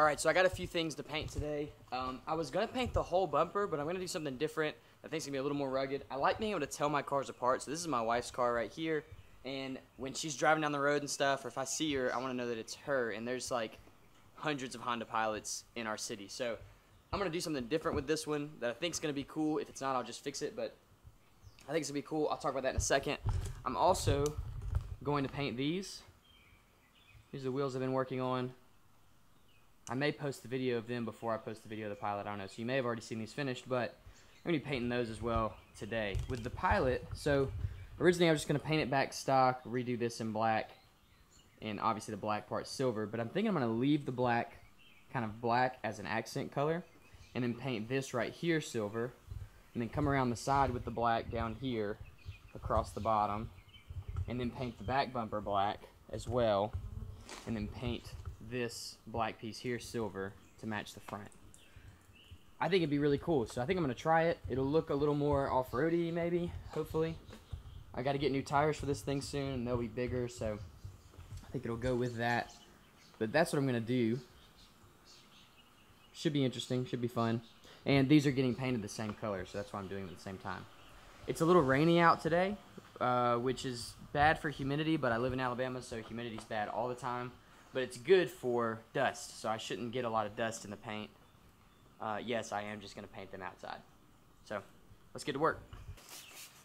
All right, so I got a few things to paint today. I was gonna paint the whole bumper, but I'm gonna do something different. I think it's gonna be a little more rugged. I like being able to tell my cars apart. So this is my wife's car right here. And when she's driving down the road and stuff, or if I see her, I wanna know that it's her. And there's like hundreds of Honda Pilots in our city. So I'm gonna do something different with this one that I think is gonna be cool. If it's not, I'll just fix it, but I think it's gonna be cool. I'll talk about that in a second. I'm also going to paint these. These are the wheels I've been working on. I may post the video of them before I post the video of the Pilot, I don't know, so you may have already seen these finished, but I'm going to be painting those as well today. With the Pilot, so originally I was just going to paint it back stock, redo this in black, and obviously the black part's silver, but I'm thinking I'm going to leave the black, kind of black as an accent color, and then paint this right here silver, and then come around the side with the black down here, across the bottom, and then paint the back bumper black as well, and then paint this black piece here silver to match the front. I think it'd be really cool, so I think I'm gonna try it. It'll look a little more off-roady, maybe, hopefully. I gotta get new tires for this thing soon, and they'll be bigger, so I think it'll go with that. But that's what I'm gonna do. Should be interesting, should be fun. And these are getting painted the same color, so that's why I'm doing them at the same time. It's a little rainy out today, which is bad for humidity, but I live in Alabama, so humidity's bad all the time. But it's good for dust, so I shouldn't get a lot of dust in the paint. Yes, I am just going to paint them outside. So, let's get to work.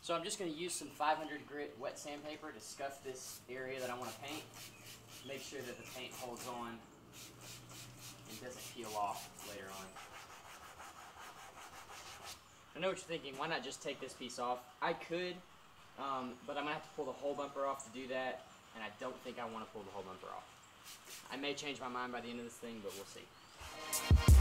So I'm just going to use some 500 grit wet sandpaper to scuff this area that I want to paint. Make sure that the paint holds on and doesn't peel off later on. I know what you're thinking, why not just take this piece off? I could, but I'm going to have to pull the whole bumper off to do that, and I don't think I want to pull the whole bumper off. I may change my mind by the end of this thing, but we'll see.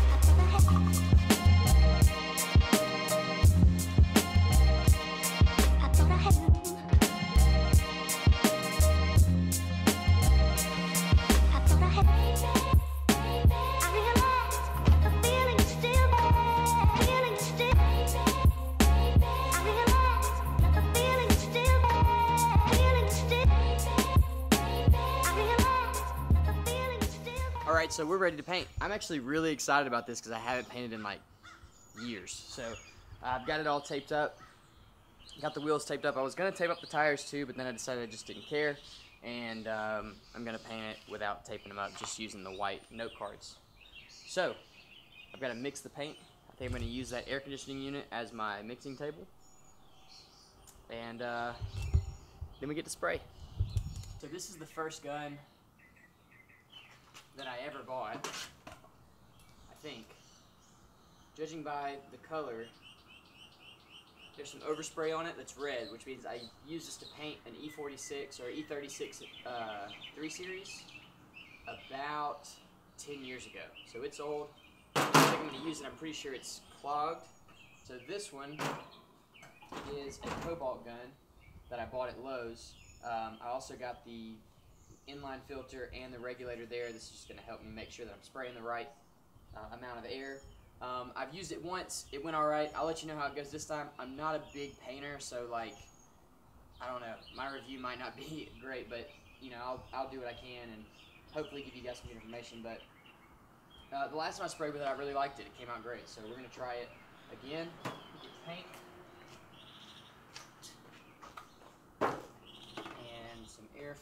So we're ready to paint. I'm actually really excited about this because I haven't painted in like years. So I've got it all taped up, got the wheels taped up. I was going to tape up the tires too, but then I decided I just didn't care, and I'm going to paint it without taping them up, just using the white note cards. So I've got to mix the paint. I think I'm going to use that air conditioning unit as my mixing table, and then we get to spray. So this is the first gun that I ever bought, I think. Judging by the color, there's some overspray on it that's red, which means I used this to paint an E46 or E36 3 Series about 10 years ago. So it's old. I think I'm going to use it. I'm pretty sure it's clogged. So this one is a cobalt gun that I bought at Lowe's. I also got the inline filter and the regulator there. This is just going to help me make sure that I'm spraying the right amount of air. I've used it once. It went all right. I'll let you know how it goes this time. I'm not a big painter, so like, I don't know. My review might not be great, but you know, I'll do what I can and hopefully give you guys some good information. But the last time I sprayed with it, I really liked it. It came out great, so we're going to try it again. Get the paint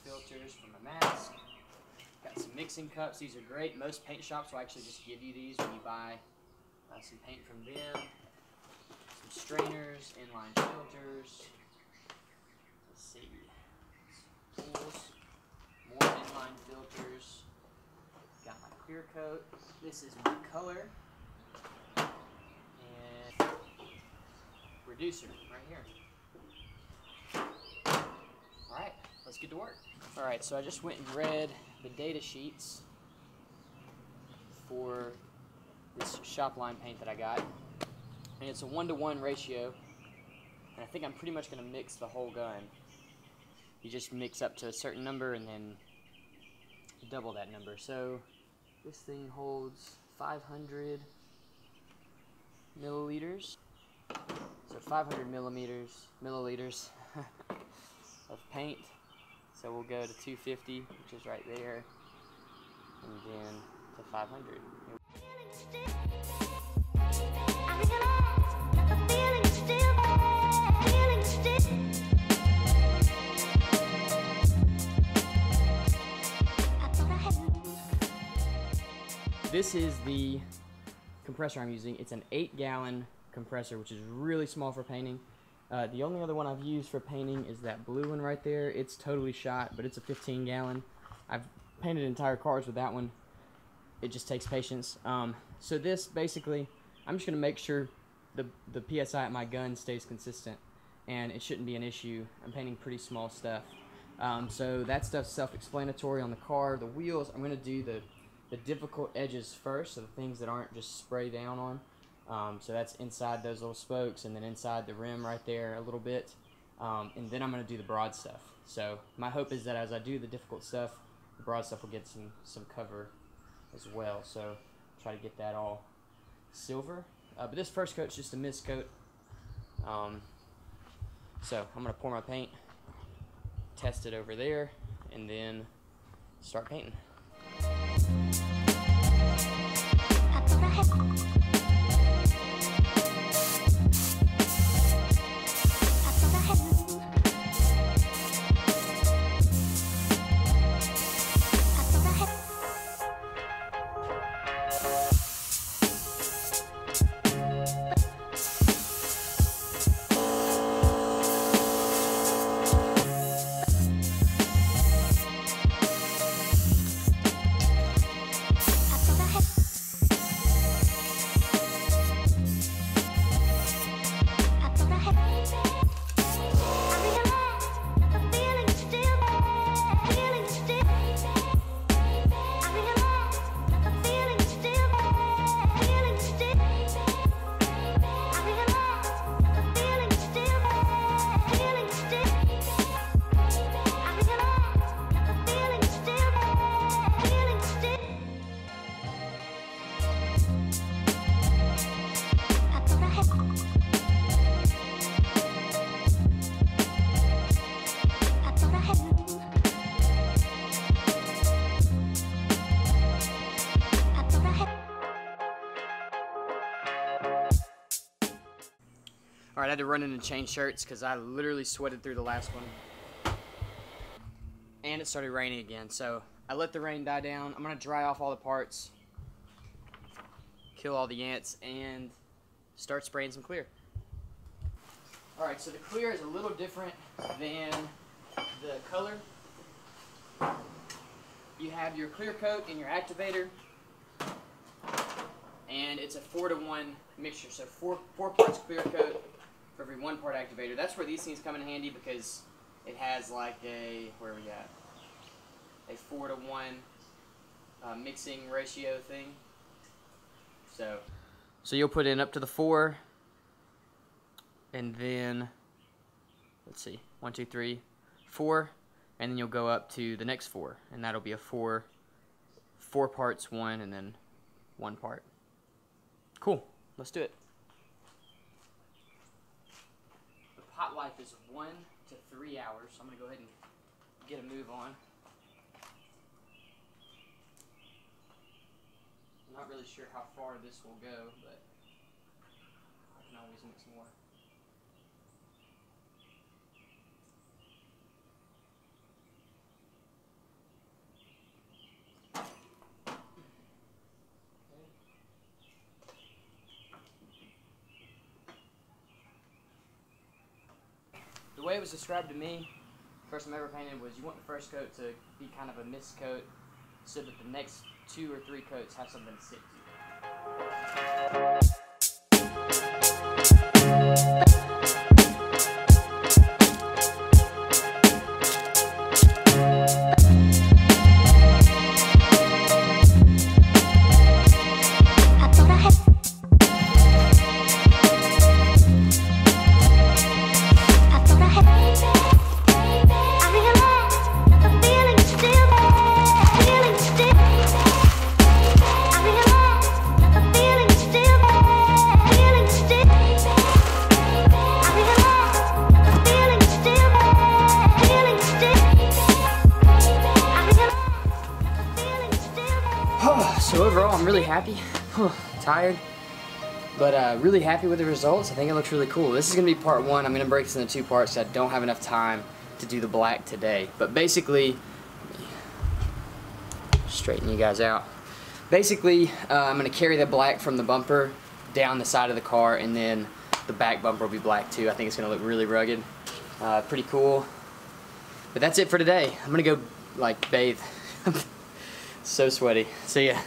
filters from a mask. Got some mixing cups. These are great. Most paint shops will actually just give you these when you buy some paint from them. Some strainers, inline filters. Let's see. Tools. More inline filters. Got my clear coat. This is my color. And reducer right here. Let's get to work. All right, so I just went and read the data sheets for this shop line paint that I got, and it's a 1-to-1 ratio, and I think I'm pretty much going to mix the whole gun. You just mix up to a certain number and then double that number. So this thing holds 500 milliliters, so 500 milliliters of paint. So we'll go to 250, which is right there, and then to 500. This is the compressor I'm using. It's an 8-gallon compressor, which is really small for painting. The only other one I've used for painting is that blue one right there. It's totally shot, but it's a 15-gallon. I've painted entire cars with that one. It just takes patience. So this, basically, I'm just going to make sure the PSI at my gun stays consistent, and it shouldn't be an issue. I'm painting pretty small stuff. So that stuff's self-explanatory on the car. The wheels, I'm going to do the difficult edges first, so the things that aren't just spray down on. So that's inside those little spokes, and then inside the rim right there a little bit. And then I'm going to do the broad stuff. So my hope is that as I do the difficult stuff, the broad stuff will get some cover as well. So try to get that all silver. But this first coat's just a mist coat. So I'm going to pour my paint, test it over there, and then start painting. Alright, I had to run in and change shirts because I literally sweated through the last one. And it started raining again, so I let the rain die down. I'm going to dry off all the parts, kill all the ants, and start spraying some clear. Alright, so the clear is a little different than the color. You have your clear coat and your activator, and it's a 4-to-1 mixture, so four parts clear coat for every 1 part activator. That's where these things come in handy because it has like a, where are we at? A 4-to-1 mixing ratio thing. So you'll put in up to the 4, and then, let's see, 1, 2, 3, 4, and then you'll go up to the next 4, and that'll be a 4 parts 1, and then 1 part. Cool. Let's do it. The pot life is 1 to 3 hours, so I'm going to go ahead and get a move on. I'm not really sure how far this will go, but I can always mix more. The way it was described to me, first time I ever painted, was you want the first coat to be kind of a mist coat so that the next 2 or 3 coats have something to sit to. really happy. Tired. But really happy with the results. I think it looks really cool. This is going to be part one. I'm going to break this into two parts. So I don't have enough time to do the black today. But basically, straighten you guys out. Basically, I'm going to carry the black from the bumper down the side of the car, and then the back bumper will be black too. I think it's going to look really rugged. Pretty cool. But that's it for today. I'm going to go, like, bathe. So sweaty. See ya.